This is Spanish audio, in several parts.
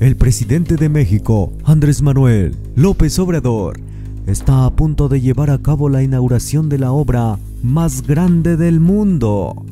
El presidente de México, Andrés Manuel López Obrador, está a punto de llevar a cabo la inauguración de la obra más grande del mundo.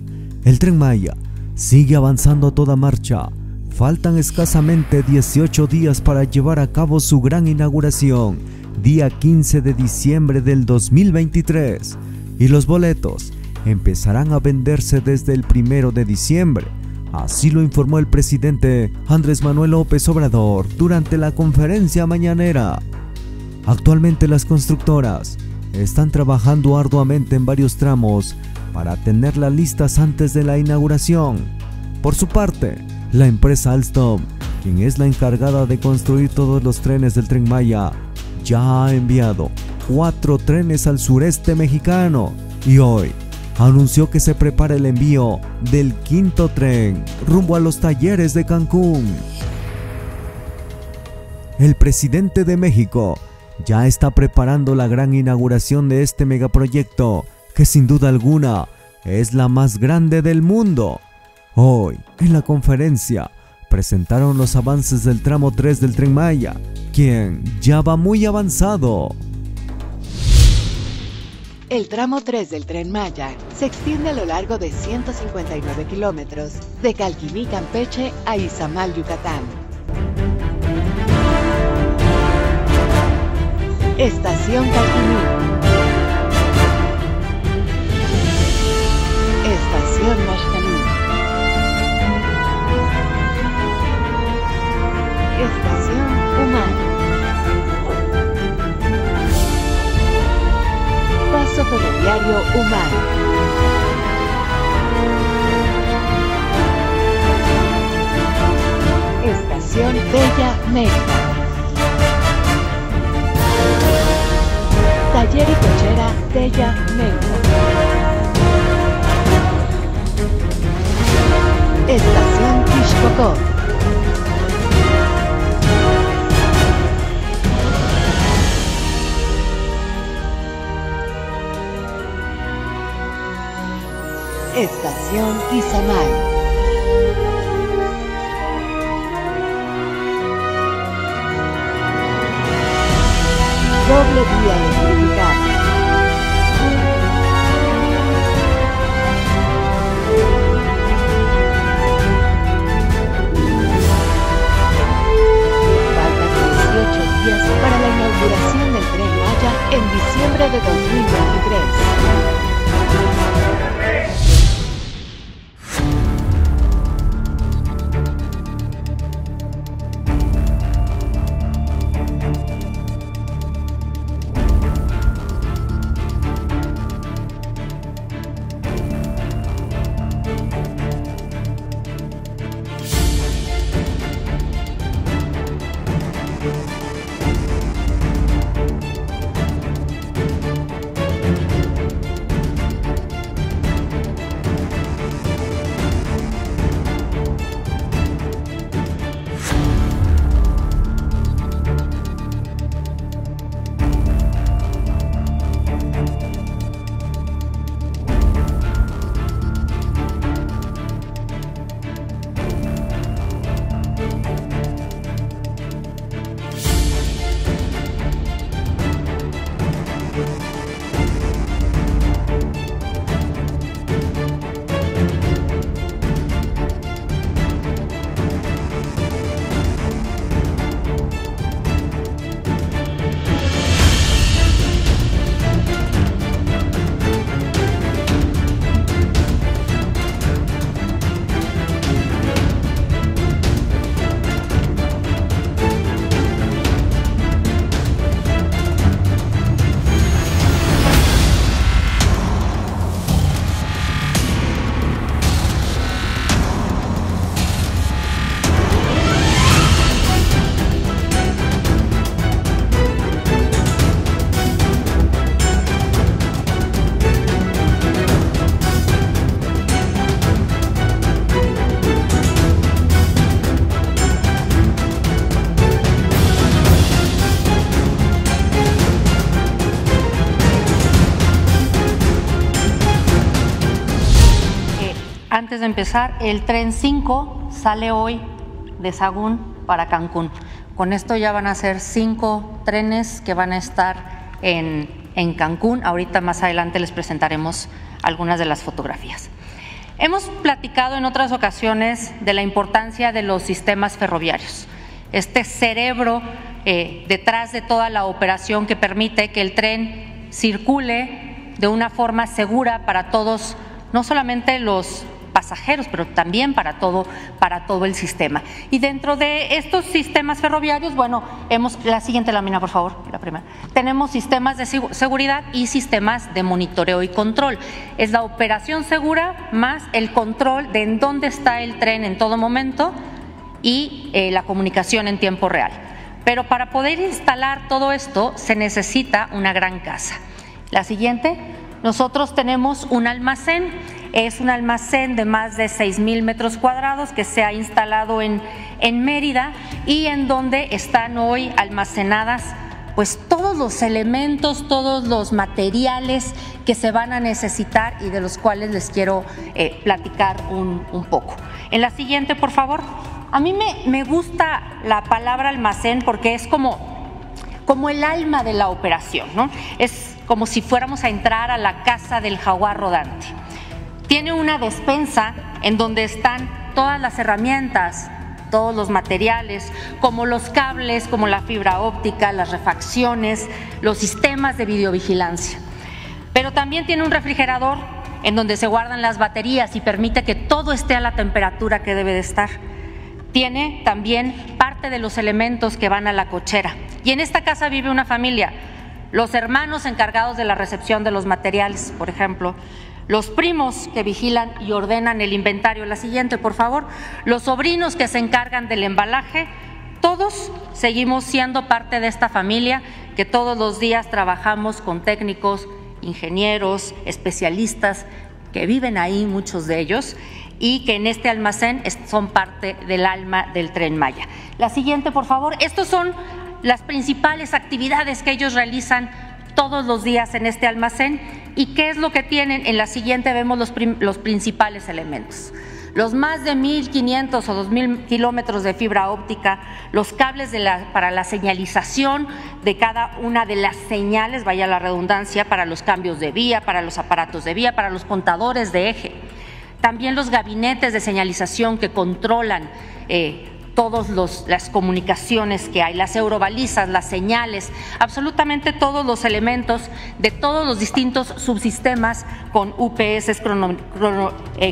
El Tren Maya sigue avanzando a toda marcha. Faltan escasamente 18 días para llevar a cabo su gran inauguración, día 15 de diciembre del 2023, y los boletos empezarán a venderse desde el 1 de diciembre. Así lo informó el presidente Andrés Manuel López Obrador durante la conferencia mañanera. Actualmente las constructoras están trabajando arduamente en varios tramos para tenerlas listas antes de la inauguración. Por su parte, la empresa Alstom, quien es la encargada de construir todos los trenes del Tren Maya, ya ha enviado 4 trenes al sureste mexicano y hoy anunció que se prepara el envío del 5º tren rumbo a los talleres de Cancún. El presidente de México ya está preparando la gran inauguración de este megaproyecto, que sin duda alguna es la más grande del mundo. Hoy, en la conferencia, presentaron los avances del tramo 3 del Tren Maya, quien ya va muy avanzado. El tramo 3 del Tren Maya se extiende a lo largo de 159 kilómetros de Calquimí, Campeche, a Izamal, Yucatán. Estación Calquimí. Estación Mochanum. Estación Umán. Ferroviario Umán. Estación Bella Meca. Taller y cochera Bella Meca. Estación Quixcocó. Estación Izamal. Doble vía electrificada. Faltan 18 días para la inauguración del Tren Maya en diciembre de 2023. Antes de empezar, el tren 5 sale hoy de Sahagún para Cancún. Con esto ya van a ser 5 trenes que van a estar en Cancún. Ahorita más adelante les presentaremos algunas de las fotografías. Hemos platicado en otras ocasiones de la importancia de los sistemas ferroviarios, este cerebro detrás de toda la operación que permite que el tren circule de una forma segura para todos, no solamente los pasajeros, pero también para todo el sistema. Y dentro de estos sistemas ferroviarios, bueno, hemos, la siguiente lámina, por favor, la primera. Tenemos sistemas de seguridad y sistemas de monitoreo y control. Es la operación segura más el control de en dónde está el tren en todo momento y la comunicación en tiempo real. Pero para poder instalar todo esto se necesita una gran casa. La siguiente. Nosotros tenemos un almacén, es un almacén de más de 6,000 metros cuadrados que se ha instalado en Mérida y en donde están hoy almacenadas pues todos los elementos, todos los materiales que se van a necesitar y de los cuales les quiero platicar un poco. En la siguiente, por favor. A mí me gusta la palabra almacén porque es como el alma de la operación, ¿no? Es como si fuéramos a entrar a la casa del jaguar rodante. Tiene una despensa en donde están todas las herramientas, todos los materiales, como los cables, como la fibra óptica, las refacciones, los sistemas de videovigilancia. Pero también tiene un refrigerador en donde se guardan las baterías y permite que todo esté a la temperatura que debe de estar. Tiene también parte de los elementos que van a la cochera. Y en esta casa vive una familia, los hermanos encargados de la recepción de los materiales, por ejemplo, los primos que vigilan y ordenan el inventario, la siguiente por favor, los sobrinos que se encargan del embalaje, todos seguimos siendo parte de esta familia que todos los días trabajamos con técnicos, ingenieros, especialistas que viven ahí, muchos de ellos, y que en este almacén son parte del alma del Tren Maya. La siguiente por favor, estos son las principales actividades que ellos realizan todos los días en este almacén y qué es lo que tienen. En la siguiente vemos los principales elementos. Los más de 1,500 o 2,000 kilómetros de fibra óptica, los cables para la señalización de cada una de las señales, vaya la redundancia, para los cambios de vía, para los aparatos de vía, para los contadores de eje. También los gabinetes de señalización que controlan todas las comunicaciones que hay, las eurovalizas, las señales, absolutamente todos los elementos de todos los distintos subsistemas con UPS,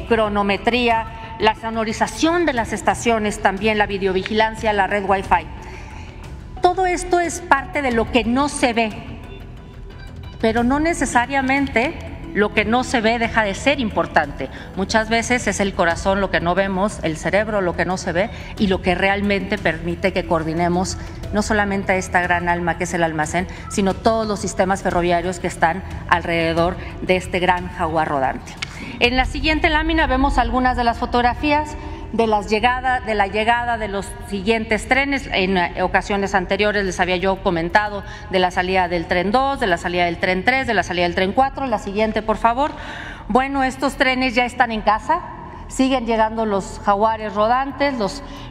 cronometría, la sonorización de las estaciones, también la videovigilancia, la red Wi-Fi. Todo esto es parte de lo que no se ve, pero no necesariamente lo que no se ve deja de ser importante. Muchas veces es el corazón lo que no vemos, el cerebro lo que no se ve y lo que realmente permite que coordinemos no solamente esta gran alma que es el almacén, sino todos los sistemas ferroviarios que están alrededor de este gran jaguar rodante. En la siguiente lámina vemos algunas de las fotografías de la llegada de los siguientes trenes. En ocasiones anteriores les había yo comentado de la salida del tren 2, de la salida del tren 3, de la salida del tren 4. La siguiente, por favor. Bueno, estos trenes ya están en casa, siguen llegando los jaguares rodantes,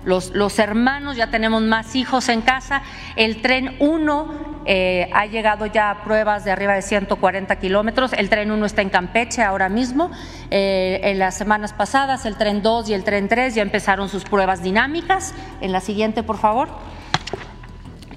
los hermanos, ya tenemos más hijos en casa. El tren 1 ha llegado ya a pruebas de arriba de 140 kilómetros, el tren 1 está en Campeche ahora mismo, en las semanas pasadas el tren 2 y el tren 3 ya empezaron sus pruebas dinámicas. En la siguiente por favor.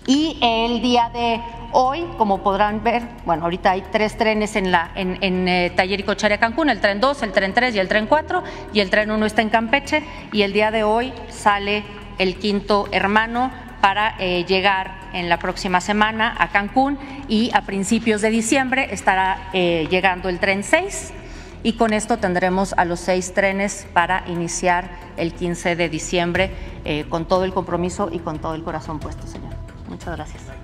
Y el día de hoy, como podrán ver, bueno, ahorita hay 3 trenes en Taller y Cochera Cancún, el tren 2, el tren 3 y el tren 4, y el tren 1 está en Campeche, y el día de hoy sale el quinto hermano para llegar en la próxima semana a Cancún, y a principios de diciembre estará llegando el tren 6, y con esto tendremos a los 6 trenes para iniciar el 15 de diciembre con todo el compromiso y con todo el corazón puesto, señor. Muchas gracias.